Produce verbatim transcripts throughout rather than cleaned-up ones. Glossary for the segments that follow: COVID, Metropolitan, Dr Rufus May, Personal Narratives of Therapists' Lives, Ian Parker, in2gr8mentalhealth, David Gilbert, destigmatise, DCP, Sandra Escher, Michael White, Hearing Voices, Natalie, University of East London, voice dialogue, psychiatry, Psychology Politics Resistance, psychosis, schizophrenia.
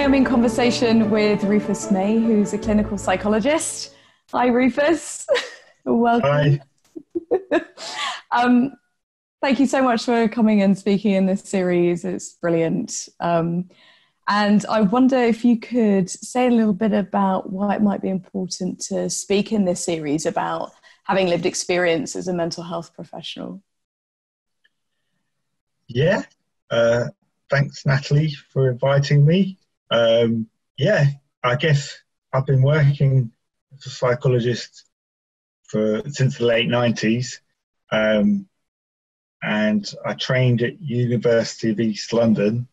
Today I'm in conversation with Rufus May, who's a clinical psychologist. Hi Rufus, welcome. Hi. um, thank you so much for coming and speaking in this series, it's brilliant. Um, and I wonder if you could say a little bit about why it might be important to speak in this series about having lived experience as a mental health professional. Yeah. Uh, thanks, Natalie, for inviting me. Um, yeah, I guess I've been working as a psychologist for since the late nineties, um, and I trained at University of East London.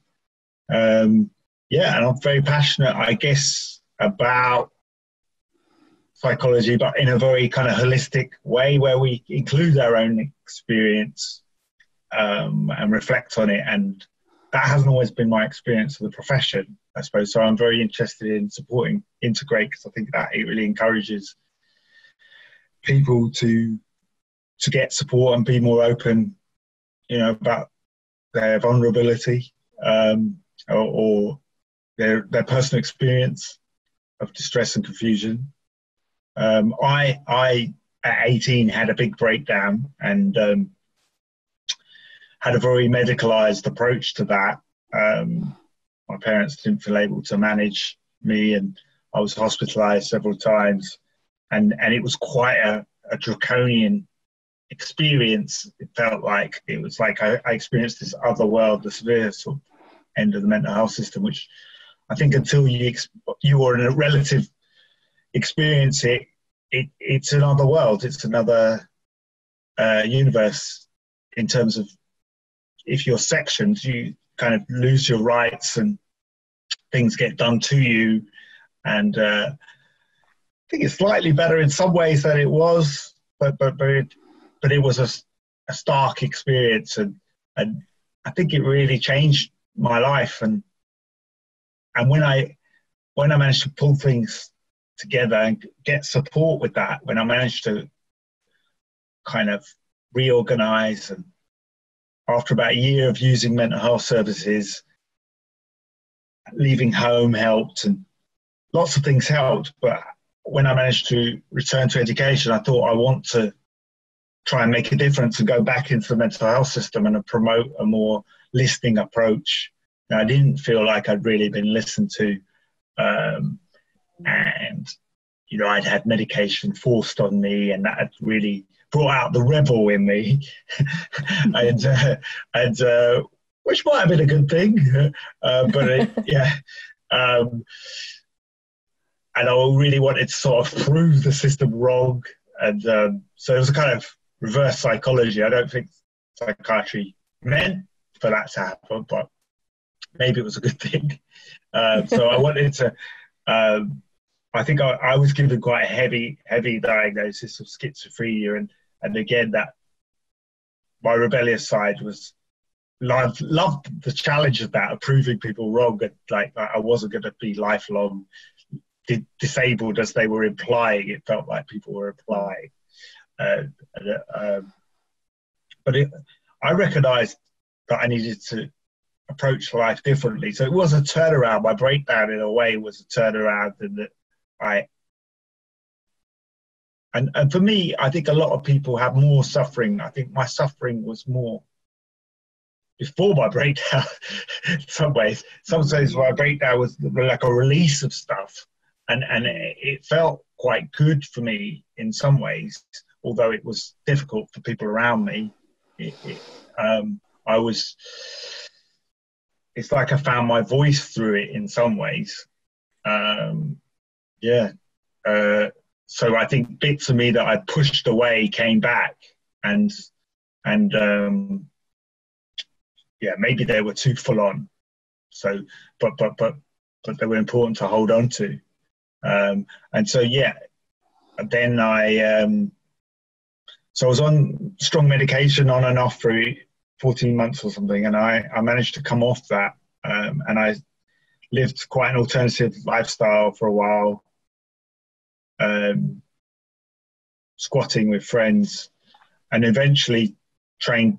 Um, yeah, and I'm very passionate, I guess, about psychology, but in a very kind of holistic way where we include our own experience Um, and reflect on it, and that hasn't always been my experience of the profession, I suppose. So I'm very interested in supporting in to gr eight because I think that it really encourages people to to get support and be more open, you know, about their vulnerability um, or, or their their personal experience of distress and confusion. Um, I I at eighteen had a big breakdown and. Um, had a very medicalised approach to that. Um, my parents didn't feel able to manage me, and I was hospitalised several times, and, and it was quite a, a draconian experience. It felt like it was like I, I experienced this other world, the severe sort of end of the mental health system, which I think until you you or a relative experience it, it, it's another world, it's another uh, universe in terms of if you're sectioned, you kind of lose your rights and things get done to you. And uh, I think it's slightly better in some ways than it was, but but but it, but it was a, a stark experience, and and I think it really changed my life. And and when I when I managed to pull things together and get support with that, when I managed to kind of reorganize and. After about a year of using mental health services, leaving home helped and lots of things helped. But when I managed to return to education, I thought I want to try and make a difference and go back into the mental health system and promote a more listening approach. Now, I didn't feel like I'd really been listened to. Um, and, you know, I'd had medication forced on me, and that had really brought out the rebel in me, and uh, and uh, which might have been a good thing, uh, but it, yeah, um, and I really wanted to sort of prove the system wrong, and um, so it was a kind of reverse psychology. I don't think psychiatry meant for that to happen, but maybe it was a good thing. Uh, so I wanted to. Um, I think I, I was given quite a heavy, heavy diagnosis of schizophrenia, and, and again that my rebellious side was loved, loved the challenge of that, of proving people wrong, and like, like I wasn't going to be lifelong di disabled as they were implying. It felt like people were implying, uh, and, uh, um, but it, I recognised that I needed to approach life differently. So it was a turnaround. My breakdown, in a way, was a turnaround, and that. I, and, and for me, I think a lot of people have more suffering. I think my suffering was more before my breakdown, in some ways. Some ways my breakdown was like a release of stuff. And, and it, it felt quite good for me in some ways, although it was difficult for people around me. It, it, um, I was, it's like I found my voice through it in some ways. Um, Yeah, uh, so I think bits of me that I pushed away came back, and and um, yeah, maybe they were too full on. So, but but but but they were important to hold on to, um, and so yeah. Then I um, so I was on strong medication on and off for fourteen months or something, and I I managed to come off that, um, and I lived quite an alternative lifestyle for a while. Um, squatting with friends, and eventually trained,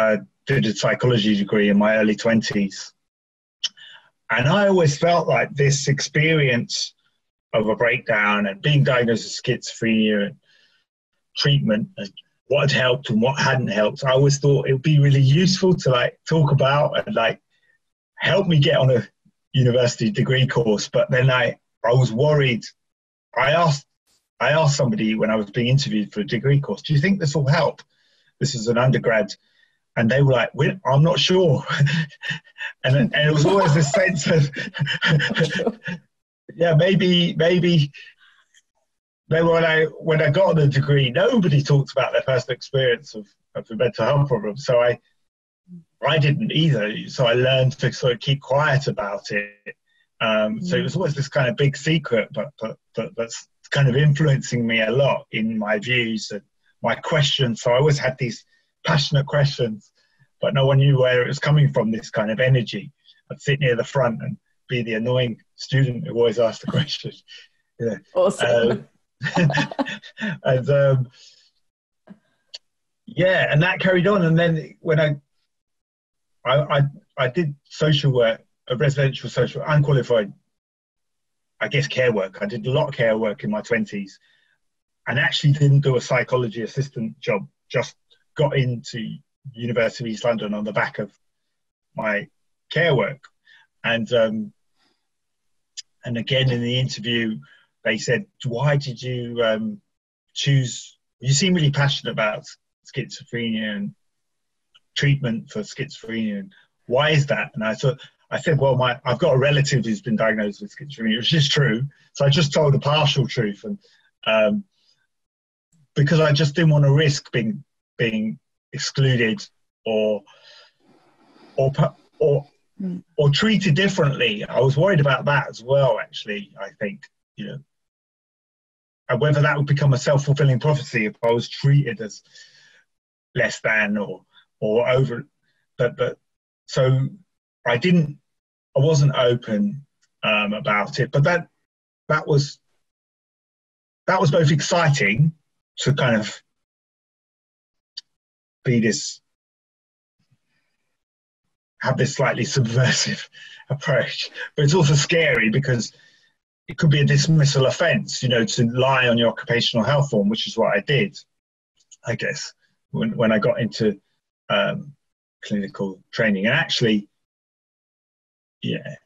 uh, did a psychology degree in my early twenties, And I always felt like this experience of a breakdown and being diagnosed with schizophrenia and treatment and what had helped and what hadn't helped, I always thought it would be really useful to like talk about and like help me get on a university degree course. But then I, I was worried. I asked, I asked somebody when I was being interviewed for a degree course, do you think this will help? This is an undergrad. And they were like, well, I'm not sure. and, and it was always this sense of, yeah, maybe, maybe. Then when I, when I got the degree, nobody talked about their personal experience of, of the mental health problem. So I, I didn't either. So I learned to sort of keep quiet about it. Um, mm. So it was always this kind of big secret, but, but, but that's kind of influencing me a lot in my views and my questions. So I always had these passionate questions, but no one knew where it was coming from, this kind of energy. I'd sit near the front and be the annoying student who always asked the question. Yeah. Awesome. Um, and, um, yeah, and that carried on. And then when I, I, I, I did social work, a residential social, unqualified, I guess, care work. I did a lot of care work in my twenties and actually didn't do a psychology assistant job, just got into University of East London on the back of my care work. And um, and again, in the interview, they said, why did you um, choose, you seem really passionate about schizophrenia and treatment for schizophrenia. And why is that? And I thought, I said, well, my, I've got a relative who's been diagnosed with schizophrenia, which is true. So I just told a partial truth, and um, because I just didn't want to risk being being excluded or or or mm. or treated differently. I was worried about that as well. Actually, I think you know, and whether that would become a self-fulfilling prophecy if I was treated as less than or or over, but but so. I didn't, I wasn't open um, about it, but that, that was, that was both exciting to kind of be this, have this slightly subversive approach, but it's also scary because it could be a dismissal offence, you know, to lie on your occupational health form, which is what I did, I guess, when, when I got into um, clinical training. And actually, yeah,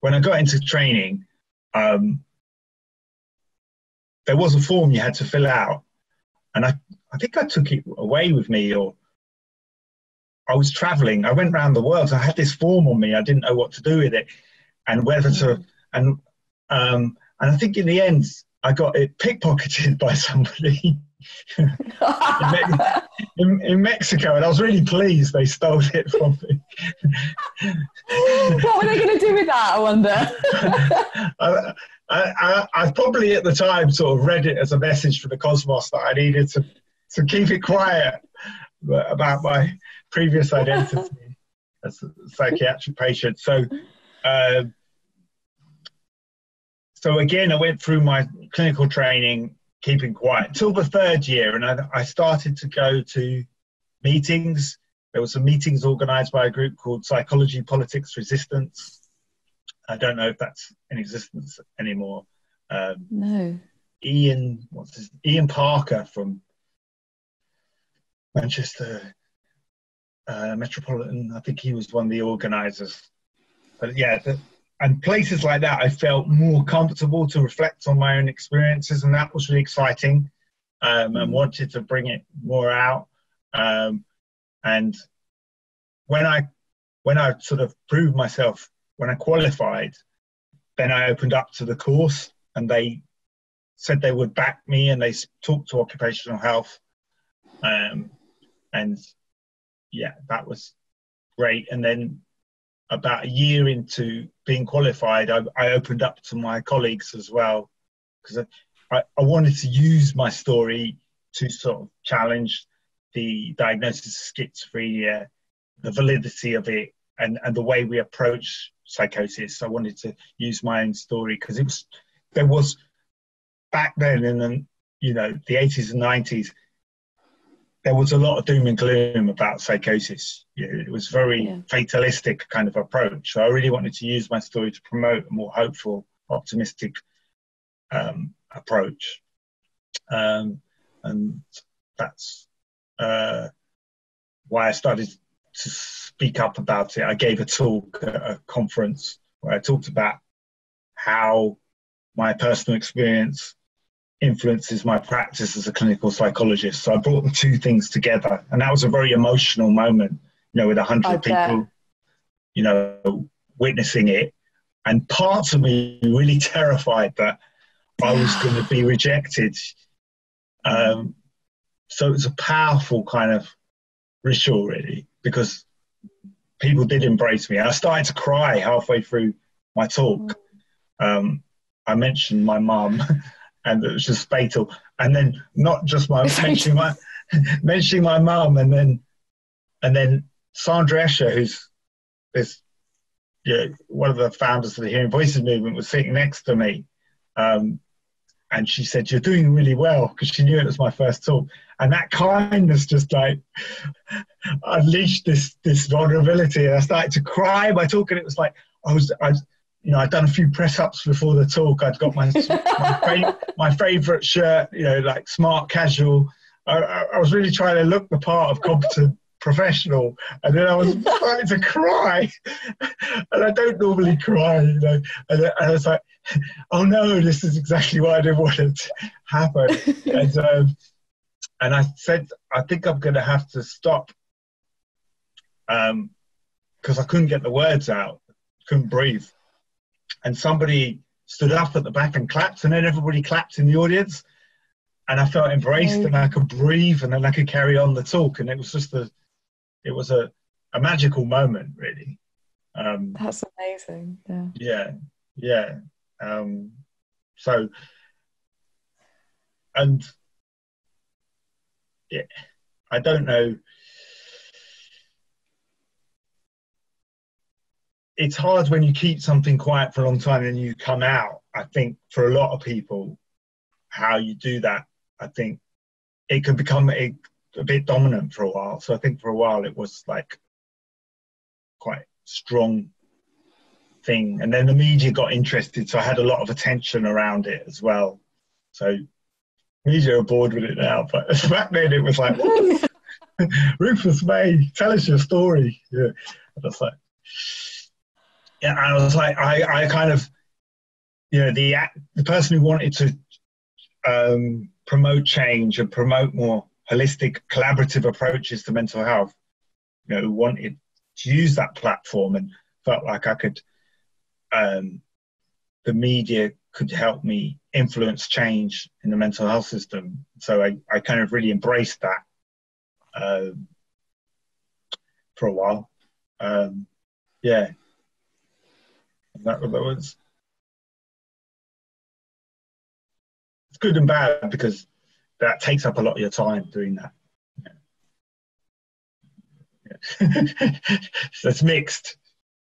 when I got into training, um, there was a form you had to fill out, and I, I think I took it away with me, or I was traveling. I went around the world. So I had this form on me. I didn't know what to do with it, and whether to and um, and I think in the end I got it pickpocketed by somebody in, in, in Mexico, and I was really pleased they stole it from me. What were they going to do with that, I wonder? I, I, I probably at the time sort of read it as a message from the cosmos that I needed to, to keep it quiet about my previous identity as a psychiatric patient. So, uh, so again, I went through my clinical training keeping quiet till the third year, and I, I started to go to meetings. There were some meetings organised by a group called Psychology Politics Resistance. I don't know if that's in existence anymore. Um, no. Ian, what's his, Ian Parker from Manchester uh, Metropolitan. I think he was one of the organisers. But yeah, the, and places like that, I felt more comfortable to reflect on my own experiences, and that was really exciting. Um, and wanted to bring it more out. Um, And when I, when I sort of proved myself, when I qualified, then I opened up to the course, and they said they would back me, and they talked to occupational health. Um, and yeah, that was great. And then about a year into being qualified, I, I opened up to my colleagues as well, because I, I, I wanted to use my story to sort of challenge the diagnosis of schizophrenia, the validity of it, and, and the way we approach psychosis. I wanted to use my own story because it was, there was back then in the, you know, the eighties and nineties, there was a lot of doom and gloom about psychosis. It was very yeah. fatalistic kind of approach. So I really wanted to use my story to promote a more hopeful, optimistic um, approach. Um, and that's uh, why I started to speak up about it. I gave a talk at a conference where I talked about how my personal experience influences my practice as a clinical psychologist. So I brought the two things together, and that was a very emotional moment, you know, with a hundred people, you know, witnessing it. And parts of me really terrified that I was going to be rejected. Um, so it was a powerful kind of ritual, really, because people did embrace me. I started to cry halfway through my talk. Um, I mentioned my mum. And it was just fatal. And then not just my mentioning my mentioning my mum, and then and then Sandra Escher, who's this, you know, one of the founders of the Hearing Voices movement, was sitting next to me, um, and she said, "You're doing really well," because she knew it was my first talk. And that kindness just like unleashed this this vulnerability, and I started to cry by talking. It was like I was. I was You know, I'd done a few press-ups before the talk. I'd got my my, my favourite shirt, you know, like smart casual. I, I, I was really trying to look the part of competent professional. And then I was starting to cry. And I don't normally cry, you know. And, and I was like, oh, no, this is exactly what I didn't want it to happen. And, um, and I said, I think I'm going to have to stop because um, I couldn't get the words out, couldn't breathe. And somebody stood up at the back and clapped, and then everybody clapped in the audience, and I felt embraced, and I could breathe, and then I could carry on the talk. And it was just a, it was a, a magical moment, really. Um, That's amazing. Yeah. Yeah. Yeah. Um, so, and yeah, I don't know. It's hard when you keep something quiet for a long time and you come out. I think for a lot of people, how you do that, I think it can become a, a bit dominant for a while. So I think for a while it was like quite strong thing. And then the media got interested. So I had a lot of attention around it as well. So media are bored with it now, but back then it was like, Rufus May, tell us your story. Yeah. And I was like, yeah, I was like, I, I kind of, you know, the the person who wanted to um, promote change and promote more holistic, collaborative approaches to mental health, you know, who wanted to use that platform and felt like I could, um, the media could help me influence change in the mental health system. So I, I kind of really embraced that uh, for a while. Um, yeah. Is that what that was? It's good and bad because that takes up a lot of your time doing that. Yeah. Yeah. So it's mixed,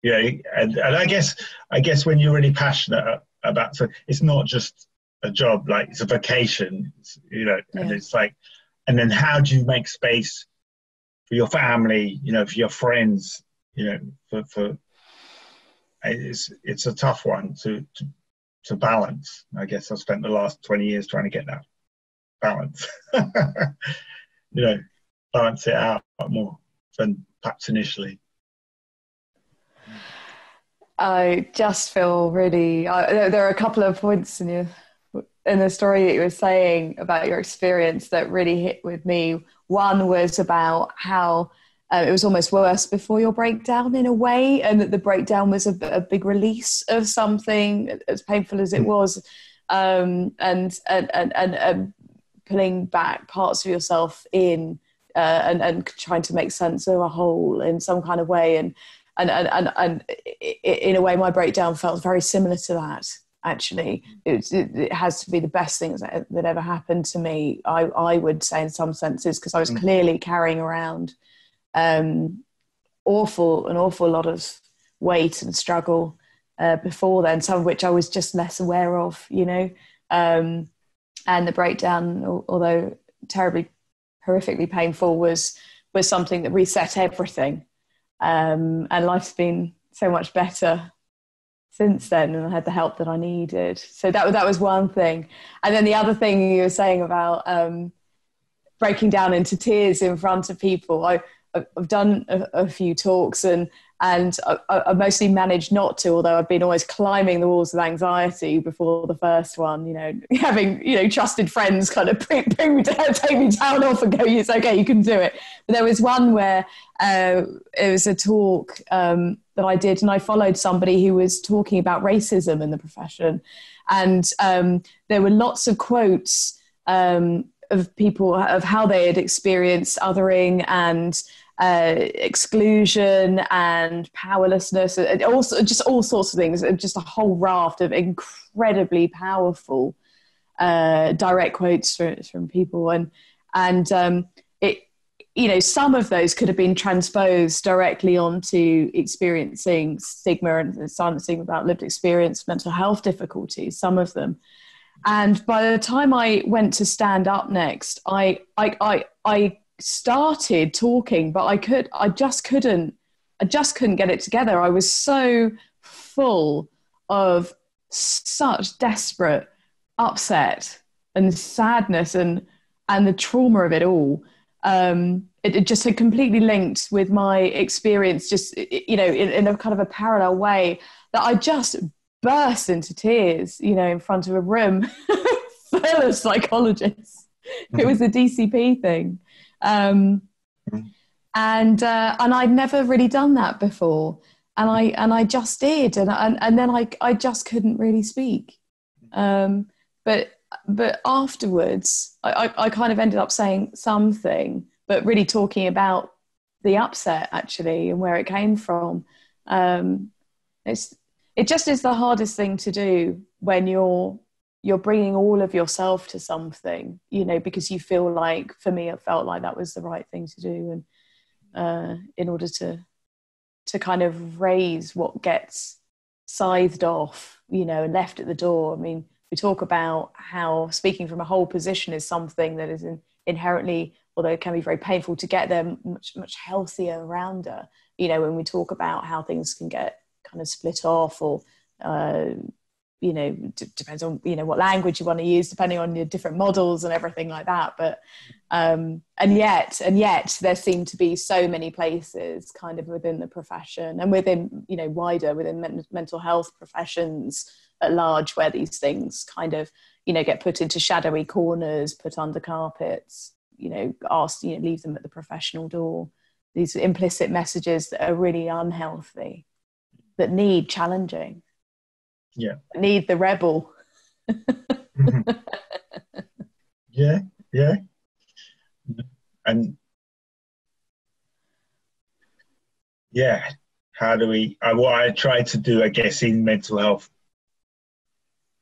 yeah. And, and I guess I guess when you're really passionate about, so it's not just a job, like it's a vocation, it's, you know. Yeah. And it's like, and then how do you make space for your family, you know, for your friends, you know, for for. It's it's a tough one to, to to balance. I guess I've spent the last twenty years trying to get that balance. You know, balance it out more than perhaps initially. I just feel really. I, there are a couple of points in your in the story that you were saying about your experience that really hit with me. One was about how. Uh, it was almost worse before your breakdown in a way, and that the breakdown was a, a big release of something as painful as it was, um, and, and, and, and, and pulling back parts of yourself in uh, and, and trying to make sense of a whole in some kind of way. And, and, and, and, and in a way, my breakdown felt very similar to that, actually. It, it has to be the best thing that, that ever happened to me, I, I would say in some senses, because I was clearly carrying around Um, awful, an awful lot of weight and struggle uh, before then, some of which I was just less aware of, you know. Um, and the breakdown, although terribly horrifically painful was was something that reset everything. Um, and life's been so much better since then, and I had the help that I needed. So that, that was one thing. And then the other thing you were saying about um, breaking down into tears in front of people. I, I've done a, a few talks, and and I, I mostly managed not to, although I've been always climbing the walls of anxiety before the first one, you know, having, you know, trusted friends kind of bring, bring me down, take me down off and go, it's okay, you can do it. But there was one where uh, it was a talk um, that I did, and I followed somebody who was talking about racism in the profession. And um, there were lots of quotes um, of people, of how they had experienced othering and Uh, exclusion and powerlessness, and also just all sorts of things, just a whole raft of incredibly powerful uh, direct quotes from, from people. And, and um, it, you know, some of those could have been transposed directly onto experiencing stigma and silent stigma about lived experience, mental health difficulties, some of them. And by the time I went to stand up next, I, I, I, I started talking, but I could, I just couldn't, I just couldn't get it together. I was so full of such desperate upset and sadness and, and the trauma of it all. Um, it, it just had completely linked with my experience, just, you know, in, in a kind of a parallel way, that I just burst into tears, you know, in front of a room full of psychologists. It was the D C P thing. Um, and, uh, and I'd never really done that before. And I, and I just did. And, and, and then I, I just couldn't really speak. Um, but, but afterwards I, I, I kind of ended up saying something, but really talking about the upset actually, and where it came from. Um, it's, it just is the hardest thing to do when you're, you're bringing all of yourself to something, you know, because you feel like, for me, it felt like that was the right thing to do. And uh, in order to, to kind of raise what gets scythed off, you know, and left at the door. I mean, we talk about how speaking from a whole position is something that is inherently, although it can be very painful to get there, much, much healthier and rounder, you know, when we talk about how things can get kind of split off or, uh, you know, d- depends on, you know, what language you want to use, depending on your different models and everything like that. But, um, and yet, and yet there seem to be so many places kind of within the profession and within, you know, wider within men- mental health professions at large, where these things kind of, you know, get put into shadowy corners, put under carpets, you know, asked, you know, leave them at the professional door. These implicit messages that are really unhealthy, that need challenging. Yeah. Need the rebel. mm-hmm. Yeah, yeah. And yeah, how do we, I, what I try to do, I guess, in mental health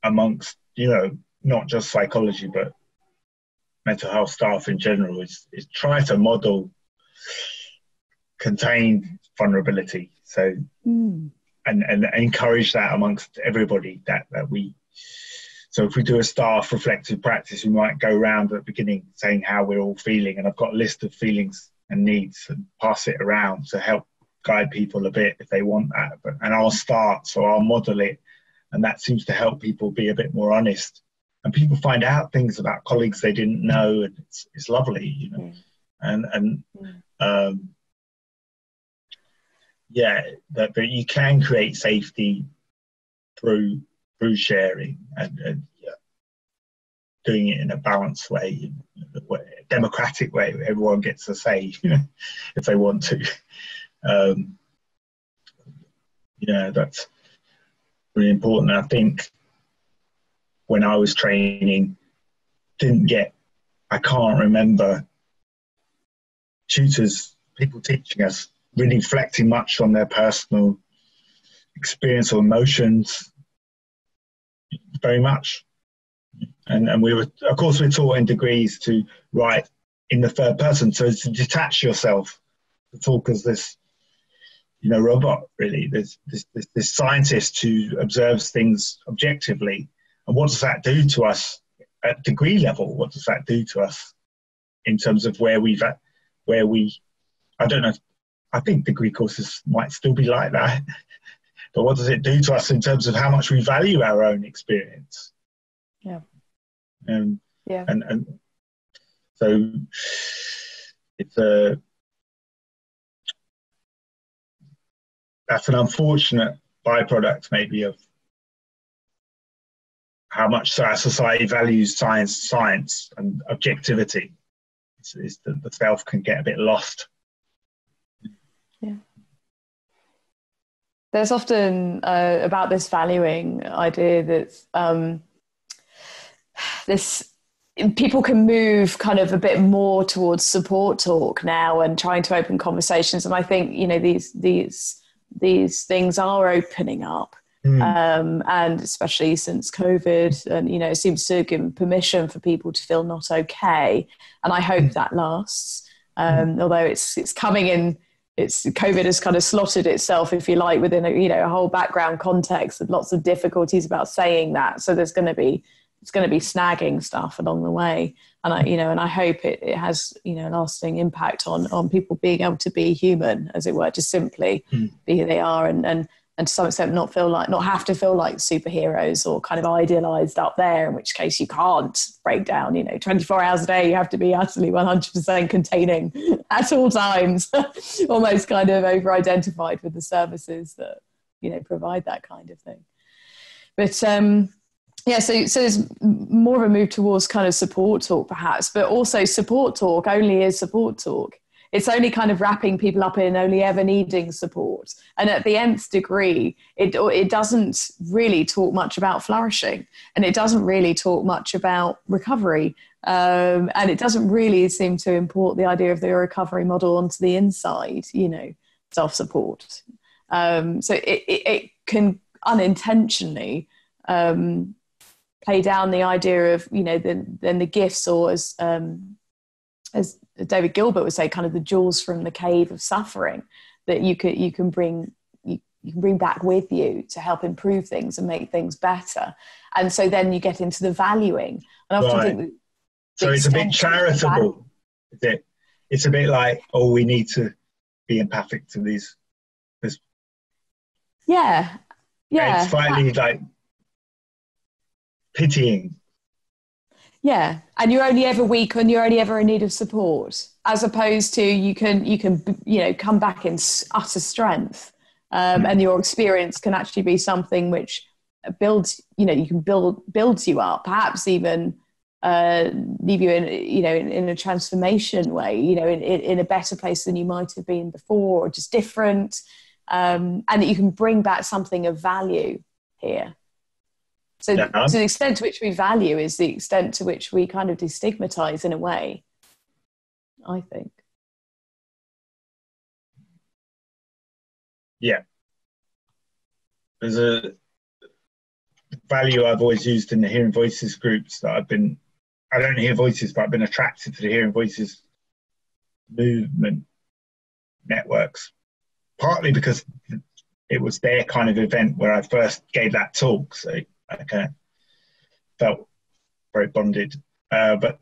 amongst, you know, not just psychology, but mental health staff in general is, is try to model contained vulnerability. So, mm. And, and encourage that amongst everybody that, that we, so if we do a staff reflective practice, we might go around at the beginning saying how we're all feeling, and I've got a list of feelings and needs, and pass it around to help guide people a bit if they want that. But, and I'll start, so I'll model it, and that seems to help people be a bit more honest, and people find out things about colleagues they didn't know, and it's, it's lovely, you know. And and um yeah, that, that you can create safety through through sharing and, and yeah, doing it in a balanced way, a democratic way, where everyone gets to say, you know, if they want to. Um, yeah, that's really important. I think when I was training, didn't get, I can't remember tutors, people teaching us, really reflecting much on their personal experience or emotions very much. And and we were, of course, we're taught in degrees to write in the third person, so to detach yourself, to talk as this, you know, robot, really, this, this, this, this scientist who observes things objectively. And what does that do to us at degree level? What does that do to us in terms of where we've at, where we, I don't know, I think degree courses might still be like that, but what does it do to us in terms of how much we value our own experience? Yeah. Um, yeah. And, and so it's a, that's an unfortunate byproduct maybe of how much our society values science, science and objectivity. It's, it's the, the self can get a bit lost. Yeah. There's often uh, about this valuing idea that um, this people can move kind of a bit more towards support talk now and trying to open conversations. And I think, you know, these these these things are opening up. Um, and especially since COVID, and, you know, it seems to give permission for people to feel not okay. And I hope that lasts. Um, although it's, it's coming in, it's COVID has kind of slotted itself, if you like, within a, you know, a whole background context with lots of difficulties about saying that. So there's going to be, it's going to be snagging stuff along the way. And I, you know, and I hope it, it has, you know, a lasting impact on, on people being able to be human, as it were, just simply mm. be who they are. And, and, And to some extent, not feel like, not have to feel like superheroes or kind of idealized up there, in which case you can't break down, you know, twenty-four hours a day, you have to be utterly one hundred percent containing at all times, almost kind of over-identified with the services that, you know, provide that kind of thing. But um, yeah, so, so there's more of a move towards kind of support talk perhaps, but also support talk only is support talk. It's only kind of wrapping people up in only ever needing support. And at the nth degree, it it doesn't really talk much about flourishing, and it doesn't really talk much about recovery. Um, and it doesn't really seem to import the idea of the recovery model onto the inside, you know, self-support. Um, so it, it, it can unintentionally um, play down the idea of, you know, then the, the gifts, or as, um, as, David Gilbert would say, kind of the jewels from the cave of suffering that you could you can bring you, you can bring back with you to help improve things and make things better. And so then you get into the valuing. And I often right. think so it's a bit charitable, is it? It's a bit like, oh, we need to be empathic to these. This. Yeah, yeah. And it's finally that, like pitying. Yeah, and you're only ever weak, and you're only ever in need of support, as opposed to you can you can you know come back in utter strength, um, and your experience can actually be something which builds you know you can build builds you up, perhaps even uh, leave you in you know in, in a transformation way, you know in, in a better place than you might have been before, or just different, um, and that you can bring back something of value here. So yeah. To the extent to which we value is the extent to which we kind of destigmatize in a way, I think. Yeah. There's a value I've always used in the Hearing Voices groups that I've been, I don't hear voices, but I've been attracted to the Hearing Voices movement networks, partly because it was their kind of event where I first gave that talk. So I kind of felt very bonded, uh, but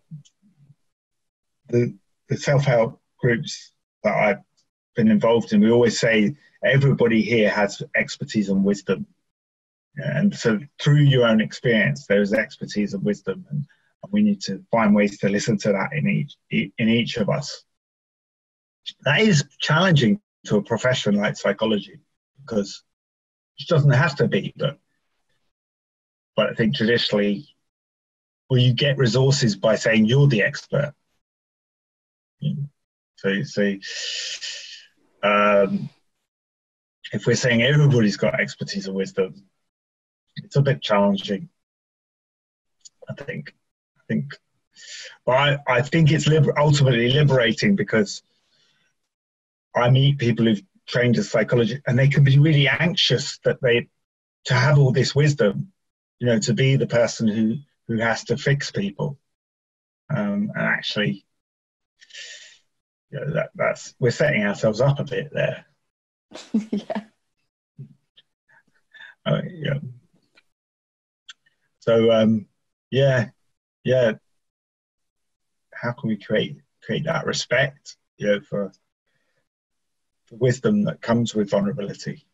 the, the self-help groups that I've been involved in, we always say everybody here has expertise and wisdom, and so through your own experience there is expertise and wisdom, and we need to find ways to listen to that in each in each of us. That is challenging to a profession like psychology, because it doesn't have to be, but But I think traditionally, well, you get resources by saying you're the expert. So, so um, if we're saying everybody's got expertise and wisdom, it's a bit challenging, I think. I think, but I, I think it's liber- ultimately liberating, because I meet people who've trained as psychologists, and they can be really anxious that they to have all this wisdom. You know, to be the person who, who has to fix people, um, and actually, you know, that that's we're setting ourselves up a bit there. yeah. Uh, yeah. So um, yeah, yeah. How can we create create that respect, you know, for the wisdom that comes with vulnerability.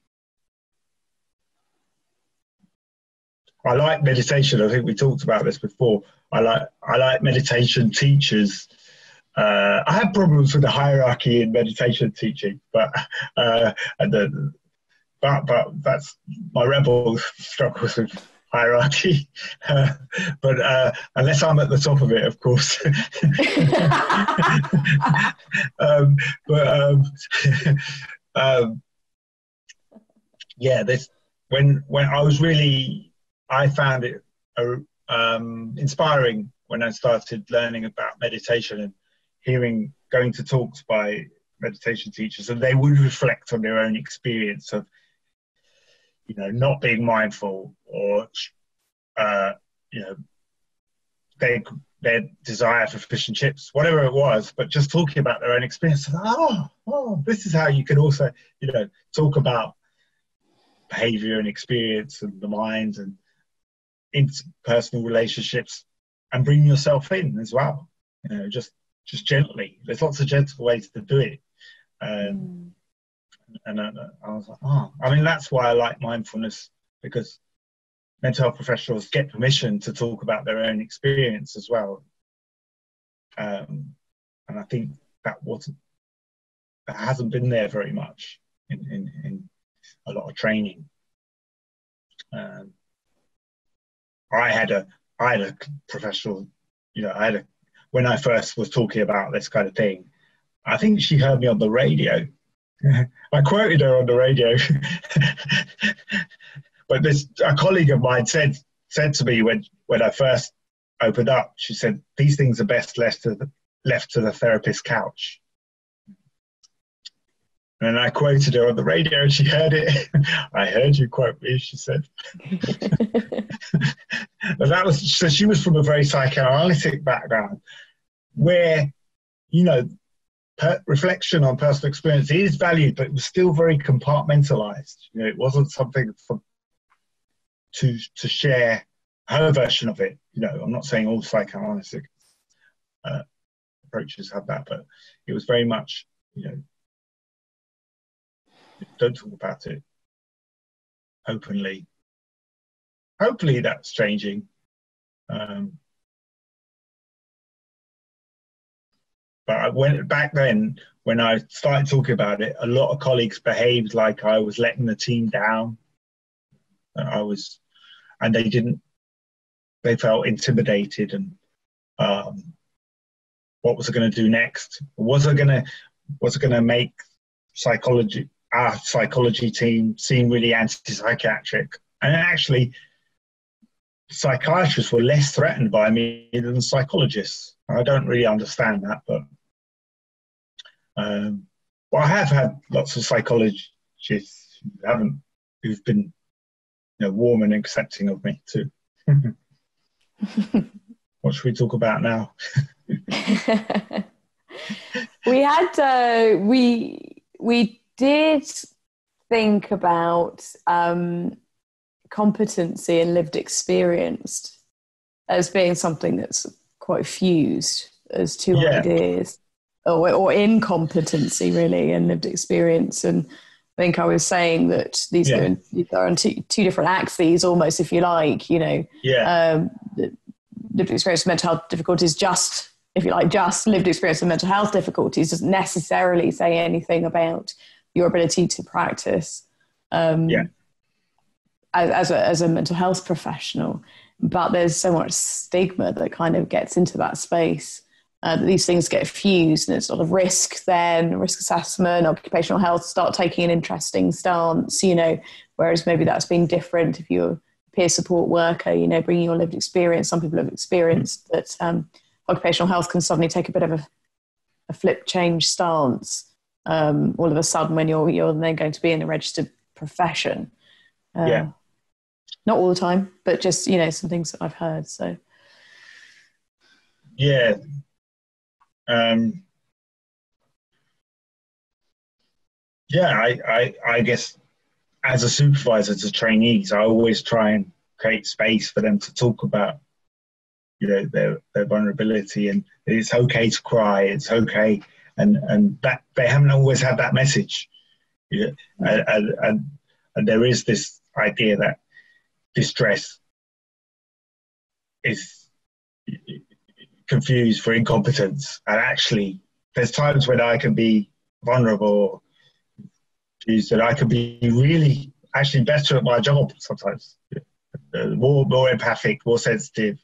I like meditation. I think we talked about this before. I like I like meditation teachers. Uh, I have problems with the hierarchy in meditation teaching, but uh, and the, but but that's my rebel struggles with hierarchy. Uh, but uh, unless I'm at the top of it, of course. um, but um, um, yeah, this when when I was really I found it uh, um, inspiring when I started learning about meditation and hearing, going to talks by meditation teachers, and they would reflect on their own experience of, you know, not being mindful, or, uh, you know, they, their desire for fish and chips, whatever it was, but just talking about their own experience. Oh, oh, this is how you can also, you know, talk about behavior and experience and the mind and interpersonal relationships, and bring yourself in as well, you know, just just gently. There's lots of gentle ways to do it. Um, mm. And I, I was like, oh, I mean, that's why I like mindfulness, because mental health professionals get permission to talk about their own experience as well. Um, and I think that wasn't, that hasn't been there very much in, in, in a lot of training. Um, I had a, I had a professional, you know, I had a, when I first was talking about this kind of thing, I think she heard me on the radio. I quoted her on the radio. But this, a colleague of mine said, said to me when, when I first opened up, she said, these things are best left to the, left to the therapist's couch. And I quoted her on the radio and she heard it. I heard you quote me, she said. But that was, so she was from a very psychoanalytic background where, you know, per, reflection on personal experience is valued, but it was still very compartmentalized. You know, it wasn't something for, to, to share her version of it. You know, I'm not saying all psychoanalytic uh, approaches have that, but it was very much, you know, don't talk about it openly. Hopefully that's changing. Um, but I went back then, when I started talking about it, a lot of colleagues behaved like I was letting the team down. I was, and they didn't, they felt intimidated. And um, what was I going to do next? Was I going to, was I going to make psychology, our psychology team seemed really anti-psychiatric, and actually psychiatrists were less threatened by me than psychologists. I don't really understand that, but um, well, I have had lots of psychologists who haven't, who've been, you know, warm and accepting of me too. What should we talk about now? We had uh, we we. did think about um, competency and lived experience as being something that's quite fused as two yeah. ideas, or, or incompetency really and lived experience. And I think I was saying that these yeah. are on two, two different axes almost, if you like, you know, yeah. um, lived experience of mental health difficulties just, if you like, just lived experience of mental health difficulties doesn't necessarily say anything about your ability to practice um, yeah. as, as, a, as a mental health professional. But there's so much stigma that kind of gets into that space. Uh, that these things get fused, and it's sort of risk then, risk assessment, occupational health start taking an interesting stance, you know, whereas maybe that's been different if you're a peer support worker, you know, bringing your lived experience. Some people have experienced that um, occupational health can suddenly take a bit of a, a flip change stance. Um, all of a sudden when you're, you're then going to be in a registered profession. Uh, yeah. Not all the time, but just, you know, some things that I've heard, so. Yeah. Um, yeah, I, I, I guess as a supervisor to trainees, I always try and create space for them to talk about you know, their, their vulnerability, and it's okay to cry, it's okay. And, and that they haven't always had that message. You know? and, and, and, and there is this idea that distress is confused for incompetence. And actually, there's times when I can be vulnerable, confused, and I can be really actually better at my job sometimes. More, more empathic, more sensitive.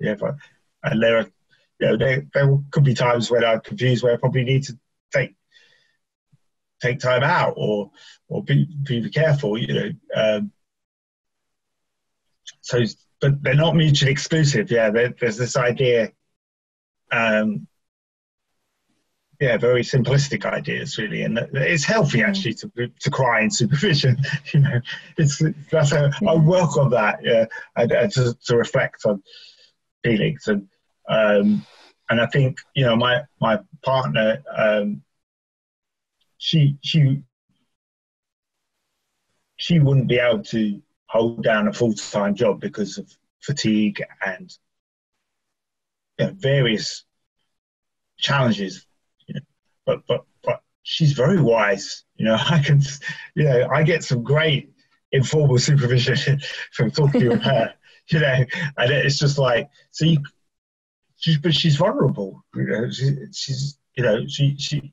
Yeah, but, and there are, you know, there, there could be times when I'm confused, where I probably need to take take time out or or be be careful, you know. Um, so, but they're not mutually exclusive. Yeah, there's this idea. Um, yeah, very simplistic ideas, really, and it's healthy actually to to cry in supervision. You know, it's that's a, I welcome that. Yeah, and, and to, to reflect on feelings and. Um, and I think, you know, my, my partner, um, she, she, she wouldn't be able to hold down a full-time job because of fatigue and, you know, various challenges, you know, but, but, but she's very wise, you know, I can, you know, I get some great informal supervision from talking with her, you know, and it's just like, so you, She's, but she's vulnerable, you know, she, she's, you know, she, she,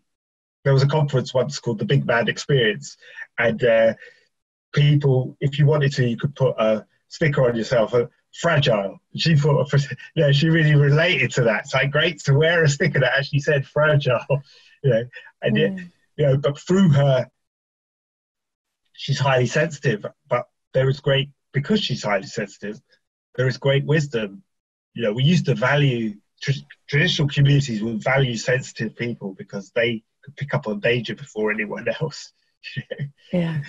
there was a conference once called the Big Bad Experience, and uh, people, if you wanted to, you could put a sticker on yourself, uh, fragile. She put, a, you know, she really related to that. It's like great to wear a sticker that actually said fragile, you know, and mm. it, you know, but through her, she's highly sensitive, but there is great, because she's highly sensitive, there is great wisdom. You know, we used to value, tr traditional communities would value sensitive people because they could pick up on danger before anyone else. Yeah.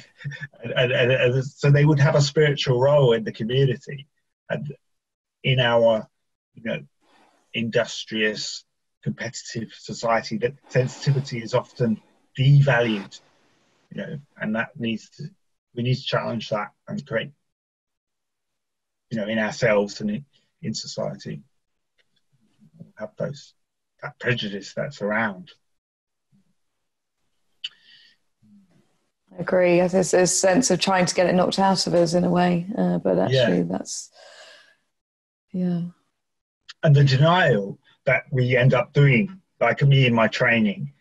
and, and, and, and so they would have a spiritual role in the community. And in our, you know, industrious, competitive society, that sensitivity is often devalued, you know, and that needs to, we need to challenge that and create, you know, in ourselves and in, in society, have those, that prejudice that's around. I agree. There's a sense of trying to get it knocked out of us in a way, uh, but actually yeah. that's, yeah. And the denial that we end up doing, like me in my training,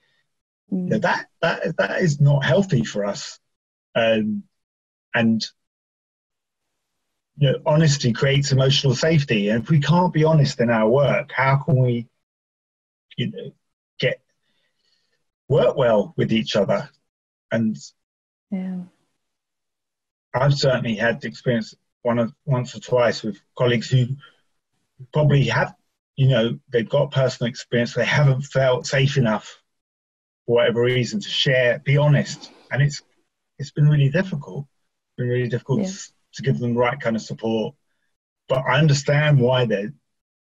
mm. you know, that, that, that is not healthy for us. Um, and You know, honesty creates emotional safety, and if we can't be honest in our work, how can we, you know, get work well with each other? And yeah, I've certainly had the experience one of once or twice with colleagues who probably have, you know, they've got personal experience, they haven't felt safe enough for whatever reason to share, be honest, and it's it's been really difficult. It's been really difficult. Yeah. To give them the right kind of support. But I understand why they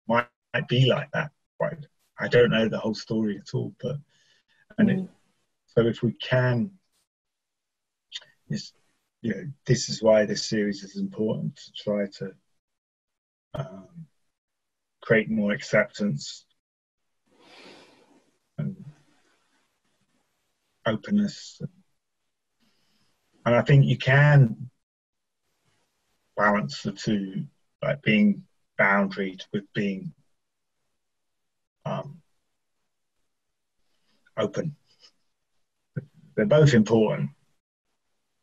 might be like that. Right? I don't know the whole story at all, but, and mm. it, so if we can, it's, you know, this is why this series is important, to try to um, create more acceptance and openness. And I think you can balance the two, like being boundaried with being um, open. They're both important.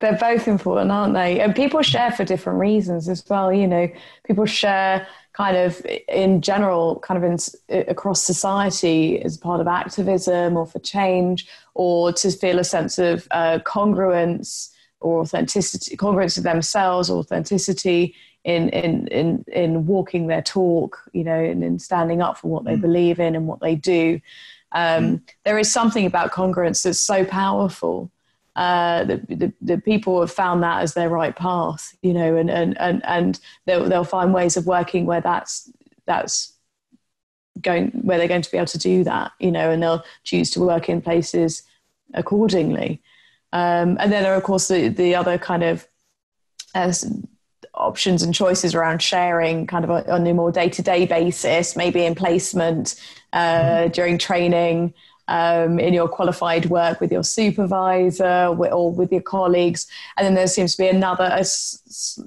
They're both important, aren't they? And people share for different reasons as well. You know, people share kind of in general, kind of in, across society as part of activism or for change, or to feel a sense of uh, congruence or authenticity, congruence of themselves, authenticity in, in, in, in walking their talk, you know, and in standing up for what they mm. believe in and what they do. Um, mm. There is something about congruence that's so powerful. Uh, the, the, the people have found that as their right path, you know, and, and, and, and they'll, they'll find ways of working where that's, that's going, where they're going to be able to do that, you know, and they'll choose to work in places accordingly. Um, and then there are, of course, the, the other kind of uh, options and choices around sharing kind of on a more day-to-day basis, maybe in placement, uh, during training, um, in your qualified work with your supervisor or with your colleagues. And then there seems to be another a,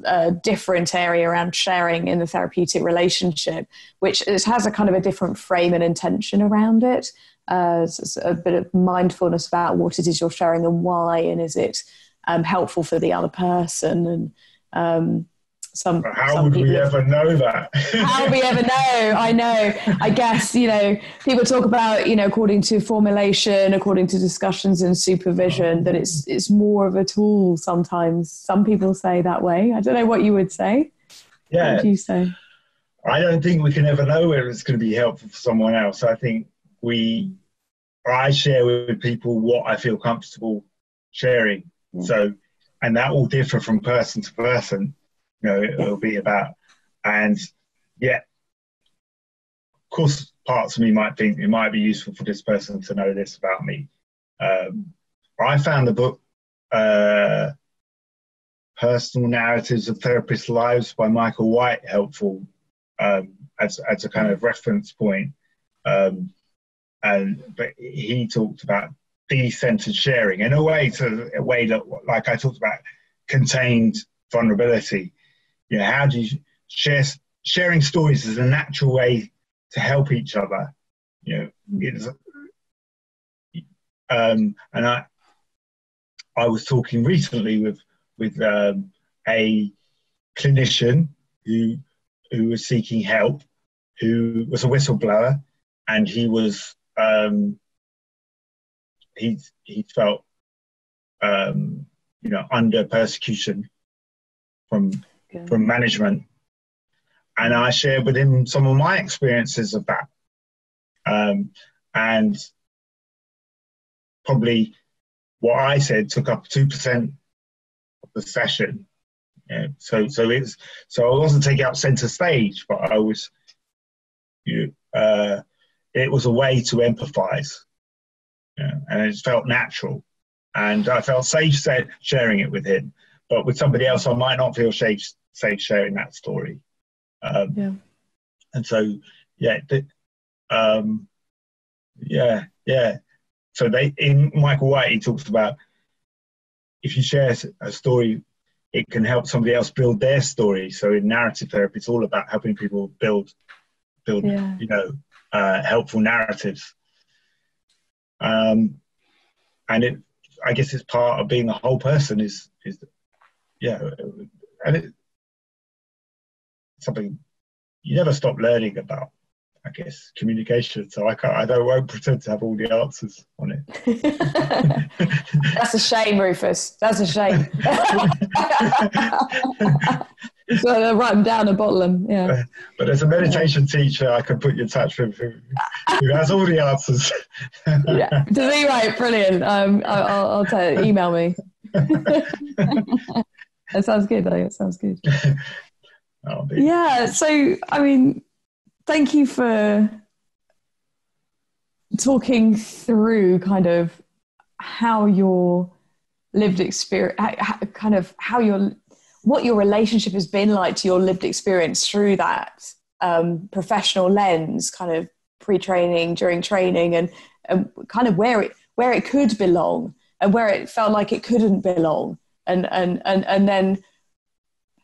a different area around sharing in the therapeutic relationship, which is, has a kind of a different frame and intention around it. Uh, so it's a bit of mindfulness about what it is you're sharing and why, and is it um, helpful for the other person, and um, some. But how some would people, we ever know that? How would we ever know? I know. I guess, you know, people talk about, you know, according to formulation, according to discussions and supervision, that it's it's more of a tool sometimes. Some people say that way. I don't know what you would say. Yeah. What do you say? I don't think we can ever know whether it's going to be helpful for someone else. I think we, I share with people what I feel comfortable sharing. Yeah. So, and that will differ from person to person. You know, it, yeah. it'll be about, and yeah, of course, parts of me might think it might be useful for this person to know this about me. Um, I found the book uh, "Personal Narratives of Therapists' Lives" by Michael White helpful um, as as a kind of reference point. Um, and but he talked about decentered sharing in a way to a way that, like I talked about, contained vulnerability. You know, how do you share sharing stories is a natural way to help each other. You know, it's, um, and I I was talking recently with with um, a clinician who who was seeking help, who was a whistleblower, and he was. Um, He, he felt, um, you know, under persecution from, okay. from management. And I shared with him some of my experiences of that. Um, and probably what I said took up two percent of the session. Yeah. So, so, it's, so I wasn't taking up centre stage, but I was, you know, uh, it was a way to empathise. Yeah, and it felt natural, and I felt safe sharing it with him. But with somebody else, I might not feel safe, safe sharing that story. Um, yeah. And so, yeah, the, um, yeah, yeah. So they, in Michael White, he talks about if you share a story, it can help somebody else build their story. So in narrative therapy, it's all about helping people build, build, yeah. you know, uh, helpful narratives. Um, and it, I guess it's part of being a whole person is, is yeah, and it's something you never stop learning about, I guess, communication. So I can't, I don't, I won't pretend to have all the answers on it. That's a shame, Rufus. That's a shame. So they're writing down a bottle of them, yeah. But there's a meditation teacher I can put you in touch with who, who has all the answers. Yeah, does he write? Brilliant. Um, I'll, I'll tell you, email me. That sounds good, though. It sounds good. Be... Yeah, so, I mean, thank you for talking through kind of how your lived experience, kind of how your... what your relationship has been like to your lived experience through that um, professional lens, kind of pre-training, during training, and, and kind of where it where it could belong and where it felt like it couldn't belong, and and and and then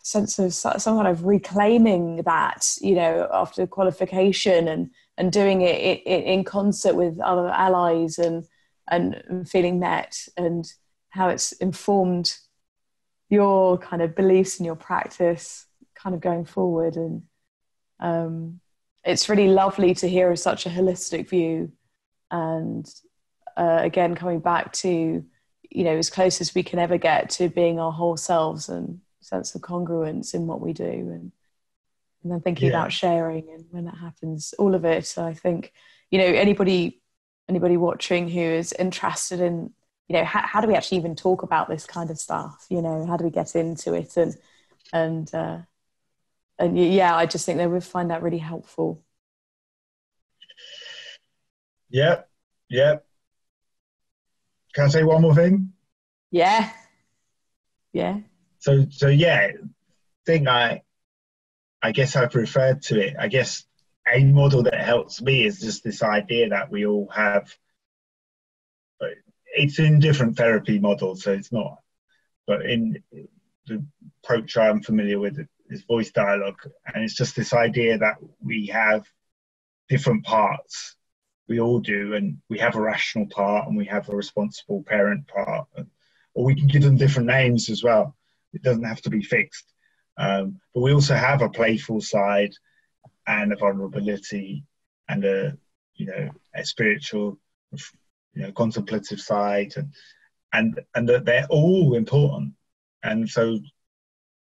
a sense of some kind of reclaiming that, you know, after qualification, and and doing it in concert with other allies, and and feeling met, and how it's informed your kind of beliefs and your practice kind of going forward. And um, it's really lovely to hear of such a holistic view. And uh, again, coming back to, you know, as close as we can ever get to being our whole selves and sense of congruence in what we do. And, and then thinking yeah. about sharing, and when that happens, all of it. So I think, you know, anybody, anybody watching who is interested in, you know, how, how do we actually even talk about this kind of stuff? You know, how do we get into it? And, and, uh, and yeah, I just think they would find that really helpful. Yep. Yep. Can I say one more thing? Yeah. Yeah. So, so yeah, thing I, I guess I've referred to it, I guess a model that helps me is just this idea that we all have, it's in different therapy models, so it's not, but in the approach I'm familiar with is voice dialogue, and it's just this idea that we have different parts, we all do, and we have a rational part and we have a responsible parent part, and, or we can give them different names as well. It doesn't have to be fixed. Um, but we also have a playful side and a vulnerability and a, you know, a spiritual, you know, contemplative side, and and and that they're all important. And so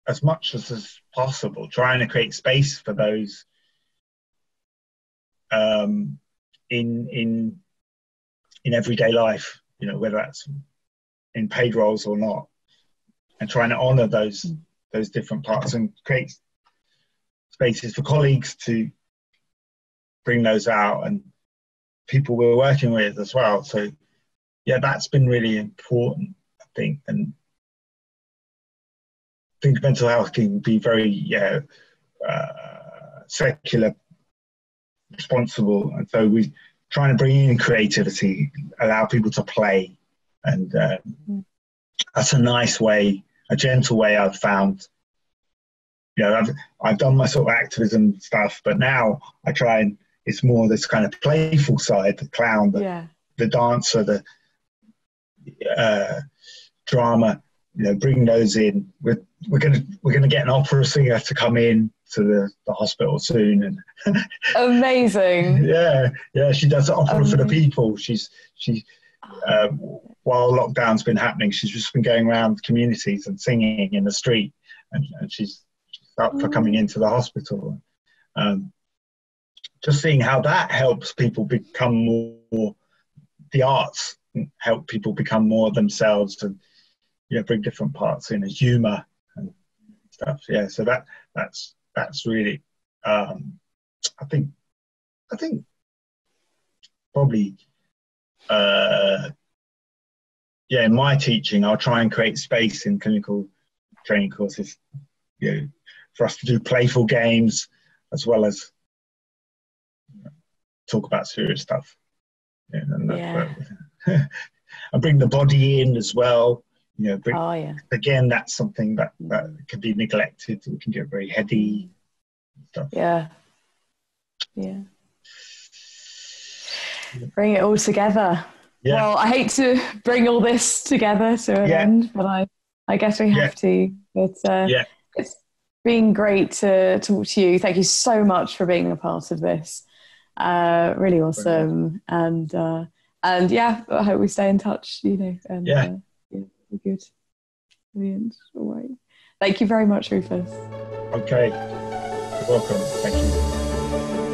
as much as is possible, trying to create space for those um, in in in everyday life, you know, whether that's in paid roles or not, and trying to honour those those different parts and create spaces for colleagues to bring those out and people we're working with as well. So yeah, that's been really important, I think. And I think mental health can be very yeah uh, secular, responsible, and so we're trying to bring in creativity, allow people to play. And um, that's a nice way, a gentle way I've found. You know, I've, I've done my sort of activism stuff, but now I try and it's more this kind of playful side, the clown, the, yeah. the dancer, the uh, drama, you know, bring those in. We're, we're gonna we're gonna get an opera singer to come in to the, the hospital soon. And amazing. Yeah, yeah, she does the opera um, for the people. She's she. Uh, while lockdown's been happening, she's just been going around communities and singing in the street, and, and she's up mm. for coming into the hospital. Um, just seeing how that helps people become more, the arts help people become more themselves, and you know, bring different parts in, as humour and stuff. Yeah, so that that's that's really, um, I think, I think probably. Uh, yeah, in my teaching, I'll try and create space in clinical training courses, you know, for us to do playful games as well as you know, talk about serious stuff. Yeah, and yeah. I bring the body in as well. You know, bring, oh, yeah. Again, that's something that, that can be neglected. We can get very heady stuff. Yeah. Yeah. Bring it all together. Yeah. Well, I hate to bring all this together to an yeah. end, but I, I guess we have yeah. to. But uh, yeah. it's been great to talk to you. Thank you so much for being a part of this. Uh, really awesome. And uh, and yeah, I hope we stay in touch. You know, and yeah, uh, yeah we're good. Brilliant. All right. Thank you very much, Rufus. Okay. You're welcome. Thank you.